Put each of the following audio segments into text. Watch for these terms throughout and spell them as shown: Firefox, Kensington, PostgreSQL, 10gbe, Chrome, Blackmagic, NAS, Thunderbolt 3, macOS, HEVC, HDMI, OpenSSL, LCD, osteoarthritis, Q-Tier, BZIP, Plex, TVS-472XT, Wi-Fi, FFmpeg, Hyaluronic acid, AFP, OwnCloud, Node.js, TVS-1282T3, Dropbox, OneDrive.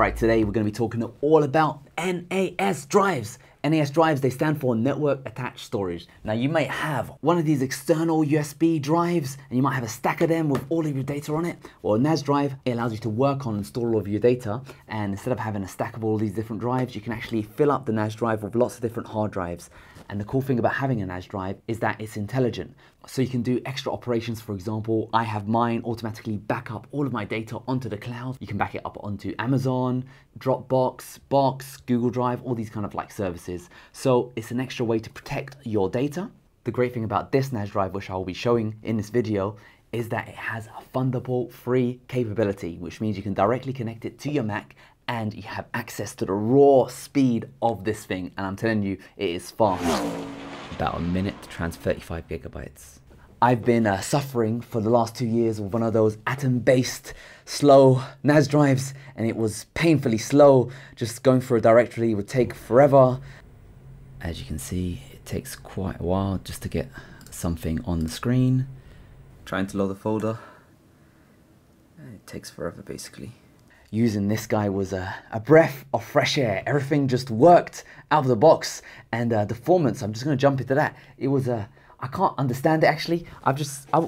All right, today we're going to be talking all about NAS drives. NAS drives, they stand for network attached storage. Now you might have one of these external USB drives and you might have a stack of them with all of your data on it. Well, a NAS drive, it allows you to work on and store all of your data, and instead of having a stack of all these different drives, you can actually fill up the NAS drive with lots of different hard drives. And the cool thing about having a NAS drive is that it's intelligent. So you can do extra operations. For example, I have mine automatically back up all of my data onto the cloud. You can back it up onto Amazon, Dropbox, Box, Google Drive, all these kind of like services. So it's an extra way to protect your data. The great thing about this NAS drive, which I'll be showing in this video, is that it has a Thunderbolt 3 capability, which means you can directly connect it to your Mac and you have access to the raw speed of this thing. And I'm telling you, it is fast. About a minute to transfer 35 gigabytes. I've been suffering for the last 2 years with one of those Atom-based slow NAS drives, and it was painfully slow. Just going through a directory would take forever. As you can see, it takes quite a while just to get something on the screen. Trying to load a folder, and it takes forever basically. Using this guy was a breath of fresh air. Everything just worked out of the box, and the performance, I'm just going to jump into that. It was I can't understand it actually. I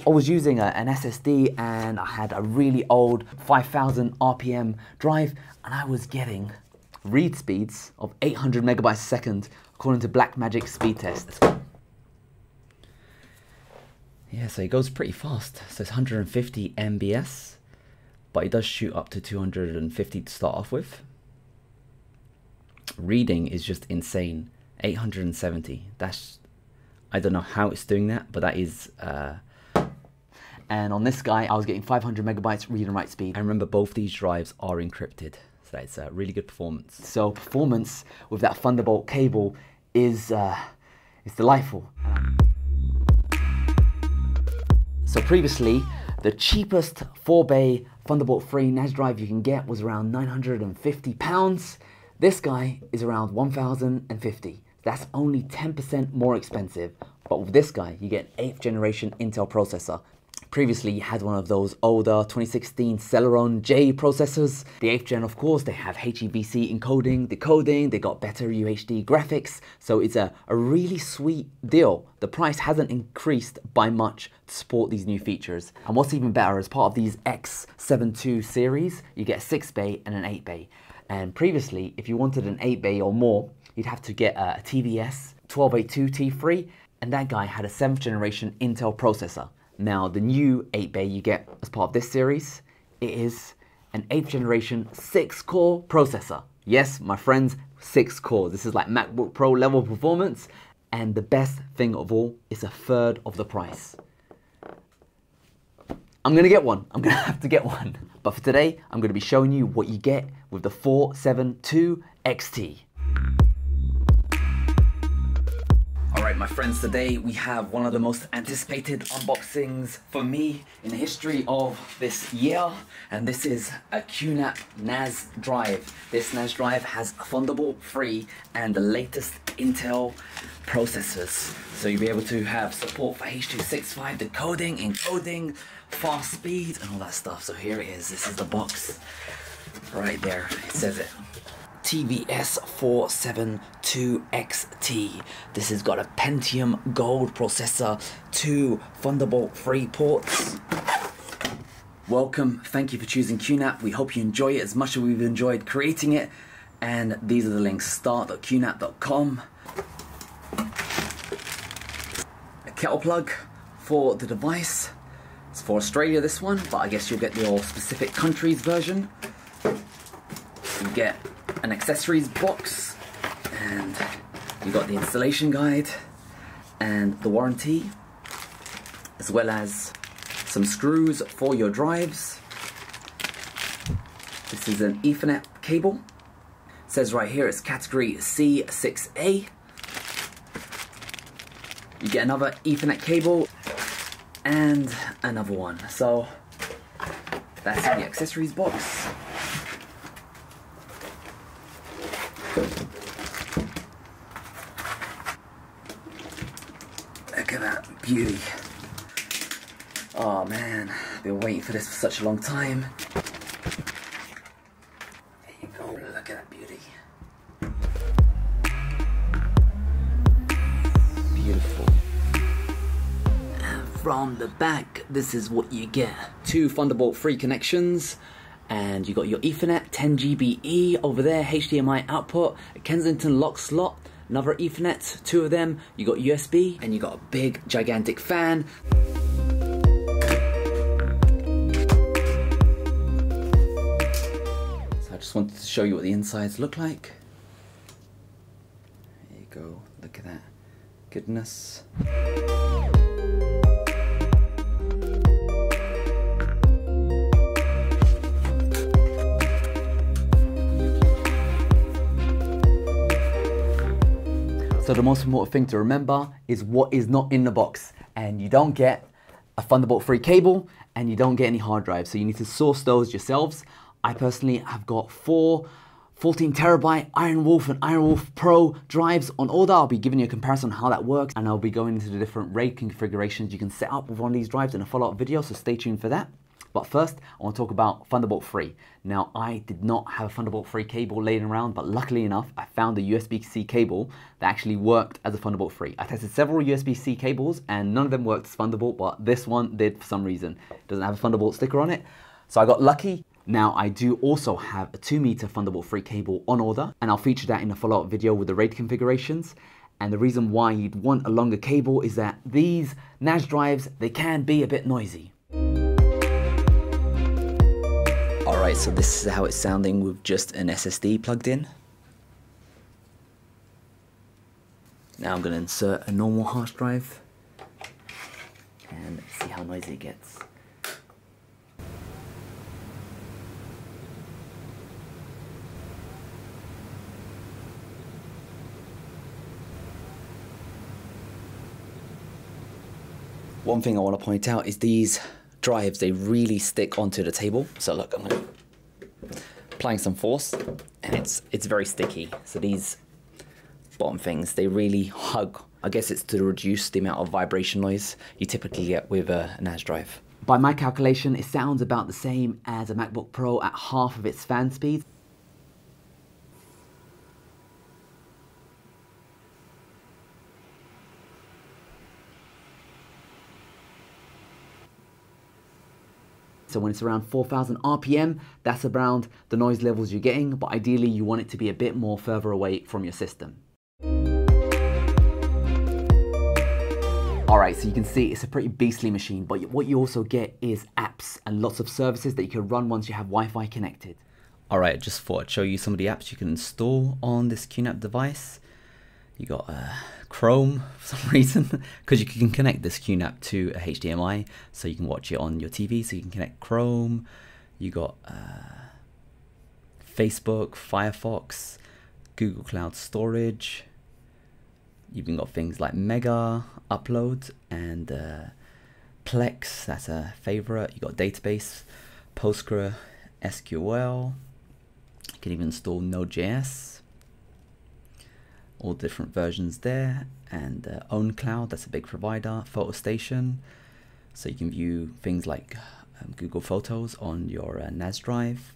was using an SSD, and I had a really old 5,000 RPM drive, and I was getting read speeds of 800 megabytes a second according to Blackmagic speed test. Yeah, so it goes pretty fast. So it's 150 MBS, but it does shoot up to 250 to start off with. Reading is just insane. 870. That's, I don't know how it's doing that, but that is. And on this guy, I was getting 500 megabytes read and write speed. And remember, both these drives are encrypted, so that's a really good performance. So performance with that Thunderbolt cable is delightful. So previously, the cheapest 4-bay Thunderbolt 3 NAS drive you can get was around £950. This guy is around £1,050. That's only 10% more expensive. But with this guy, you get an 8th generation Intel processor. Previously, you had one of those older 2016 Celeron J processors. The 8th gen, of course, they have HEVC encoding, decoding, they got better UHD graphics. So it's a really sweet deal. The price hasn't increased by much to support these new features. And what's even better, as part of these X72 series, you get a 6-bay and an 8-bay. And previously, if you wanted an 8-bay or more, you'd have to get a TVS-1282T3, and that guy had a 7th generation Intel processor. Now, the new 8-bay you get as part of this series, it is an 8th generation 6-core processor. Yes, my friends, 6 cores. This is like MacBook Pro level performance. And the best thing of all is a third of the price. I'm gonna get one. I'm gonna have to get one. But for today, I'm gonna be showing you what you get with the 472XT. All right, my friends, today we have one of the most anticipated unboxings for me in the history of this year, and this is a QNAP NAS drive. This NAS drive has a Thunderbolt 3 and the latest Intel processors. So you'll be able to have support for H.265 decoding, encoding, fast speed, and all that stuff. So here it is. This is the box right there. It says it. TVS-472XT. This has got a Pentium Gold processor, 2 Thunderbolt 3 ports. Welcome, thank you for choosing QNAP. We hope you enjoy it as much as we've enjoyed creating it. And these are the links, start.qnap.com. A kettle plug for the device. It's for Australia, this one, but I guess you'll get your specific country's version. You get an accessories box, and you got the installation guide and the warranty, as well as some screws for your drives. This is an Ethernet cable. It says right here it's category C6A. You get another Ethernet cable and another one. So that's the accessories box. Look at that beauty. Oh man, I've been waiting for this for such a long time. There you go. from the back, this is what you get. Two Thunderbolt 3 connections, and you got your Ethernet 10GBE over there, HDMI output, a Kensington lock slot, another Ethernet, two of them, you got USB, and you got a big gigantic fan. So I just wanted to show you what the insides look like. There you go, look at that goodness. So the most important thing to remember is what is not in the box, and you don't get a Thunderbolt 3 cable and you don't get any hard drives, so you need to source those yourselves. I personally have got four 14TB IronWolf and IronWolf Pro drives on order. I'll be giving you a comparison on how that works, and I'll be going into the different RAID configurations you can set up with one of these drives in a follow-up video, so stay tuned for that. But first, I want to talk about Thunderbolt 3. Now, I did not have a Thunderbolt 3 cable laying around, but luckily enough, I found a USB-C cable that actually worked as a Thunderbolt 3. I tested several USB-C cables, and none of them worked as Thunderbolt, but this one did for some reason. It doesn't have a Thunderbolt sticker on it, so I got lucky. Now, I do also have a 2-meter Thunderbolt 3 cable on order, and I'll feature that in a follow-up video with the RAID configurations. And the reason why you'd want a longer cable is that these NAS drives, they can be a bit noisy. Alright, so this is how it's sounding with just an SSD plugged in. Now I'm going to insert a normal hard drive and see how noisy it gets. One thing I want to point out is these drives, they really stick onto the table. So look, I'm applying some force and it's very sticky. So these bottom things, they really hug. I guess it's to reduce the amount of vibration noise you typically get with a NAS drive. By my calculation, it sounds about the same as a MacBook Pro at half of its fan speed. So when it's around 4,000 RPM, that's around the noise levels you're getting, but ideally you want it to be a bit more further away from your system. Alright, so you can see it's a pretty beastly machine, but what you also get is apps and lots of services that you can run once you have Wi-Fi connected. Alright, just thought I'd show you some of the apps you can install on this QNAP device. You got Chrome for some reason, because you can connect this QNAP to a HDMI, so you can watch it on your TV, so you can connect Chrome. You got Facebook, Firefox, Google Cloud Storage. You've even got things like Mega, Upload, and Plex, that's a favorite. You got Database, PostgreSQL. You can even install Node.js. All different versions there, and OwnCloud, that's a big provider, Photo Station, so you can view things like Google Photos on your NAS drive.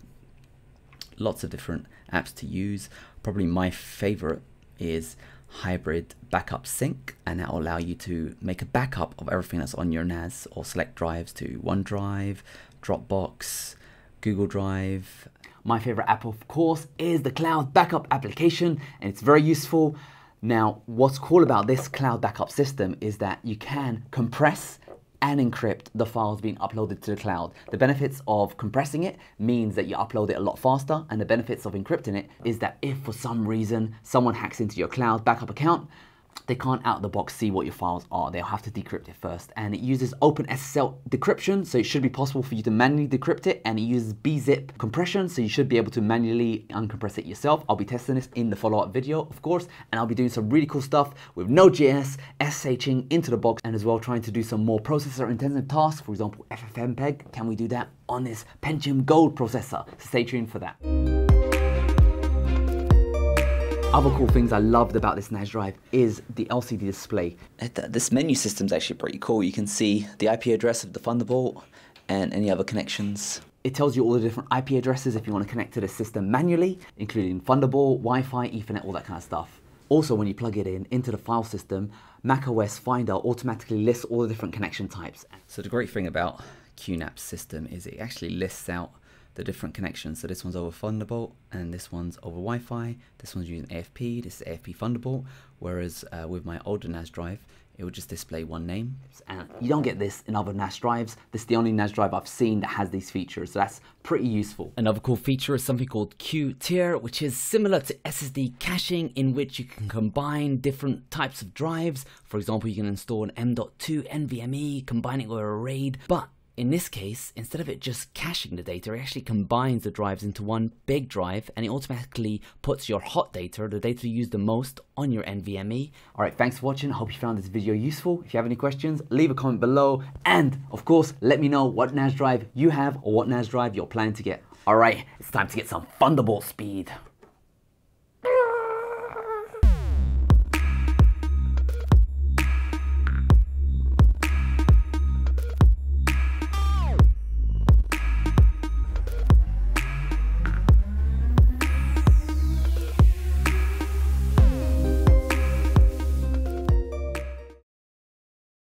Lots of different apps to use. Probably my favorite is Hybrid Backup Sync, and that will allow you to make a backup of everything that's on your NAS or select drives to OneDrive, Dropbox, Google Drive. My favorite app, of course, is the Cloud Backup application, and it's very useful. Now, what's cool about this Cloud Backup system is that you can compress and encrypt the files being uploaded to the cloud. The benefits of compressing it means that you upload it a lot faster, and the benefits of encrypting it is that if for some reason someone hacks into your Cloud Backup account, they can't out of the box see what your files are. They'll have to decrypt it first. And it uses OpenSSL decryption, so it should be possible for you to manually decrypt it. And it uses BZIP compression, so you should be able to manually uncompress it yourself. I'll be testing this in the follow-up video, of course. And I'll be doing some really cool stuff with Node.js, SSHing into the box, and as well trying to do some more processor-intensive tasks. For example, FFmpeg. Can we do that on this Pentium Gold processor? So stay tuned for that. Other cool things I loved about this NAS drive is the LCD display. This menu system's actually pretty cool. You can see the IP address of the Thunderbolt and any other connections. It tells you all the different IP addresses if you want to connect to the system manually, including Thunderbolt, Wi-Fi, Ethernet, all that kind of stuff. Also, when you plug it in into the file system, macOS Finder automatically lists all the different connection types. So the great thing about QNAP's system is it actually lists out the different connections. So this one's over Thunderbolt, and this one's over Wi-Fi, this one's using AFP, this is AFP Thunderbolt, whereas with my older NAS drive, it would just display one name. And you don't get this in other NAS drives. This is the only NAS drive I've seen that has these features, so that's pretty useful. Another cool feature is something called Q-Tier, which is similar to SSD caching, in which you can combine different types of drives. For example, you can install an M.2 NVMe, combining with a RAID, but in this case, instead of it just caching the data, it actually combines the drives into one big drive, and it automatically puts your hot data, the data you use the most, on your NVMe. Alright, thanks for watching. I hope you found this video useful. If you have any questions, leave a comment below, and of course, let me know what NAS drive you have or what NAS drive you're planning to get. Alright, it's time to get some Thunderbolt speed.